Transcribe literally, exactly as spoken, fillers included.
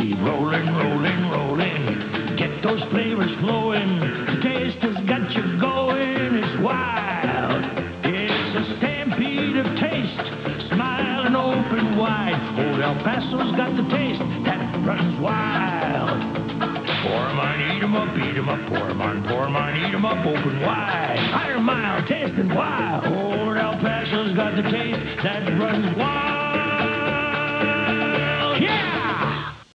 Keep rolling, rolling, rolling. Get those flavors flowing. Taste has got you going. It's wild. It's a stampede of taste. Smile and open wide. Old El Paso's got the taste that runs wild. Pour 'em on, eat 'em up, eat 'em up. Pour 'em on, pour 'em on, eat 'em up. Open wide. Higher mile, tasting wild. Old El Paso's got the taste that runs wild.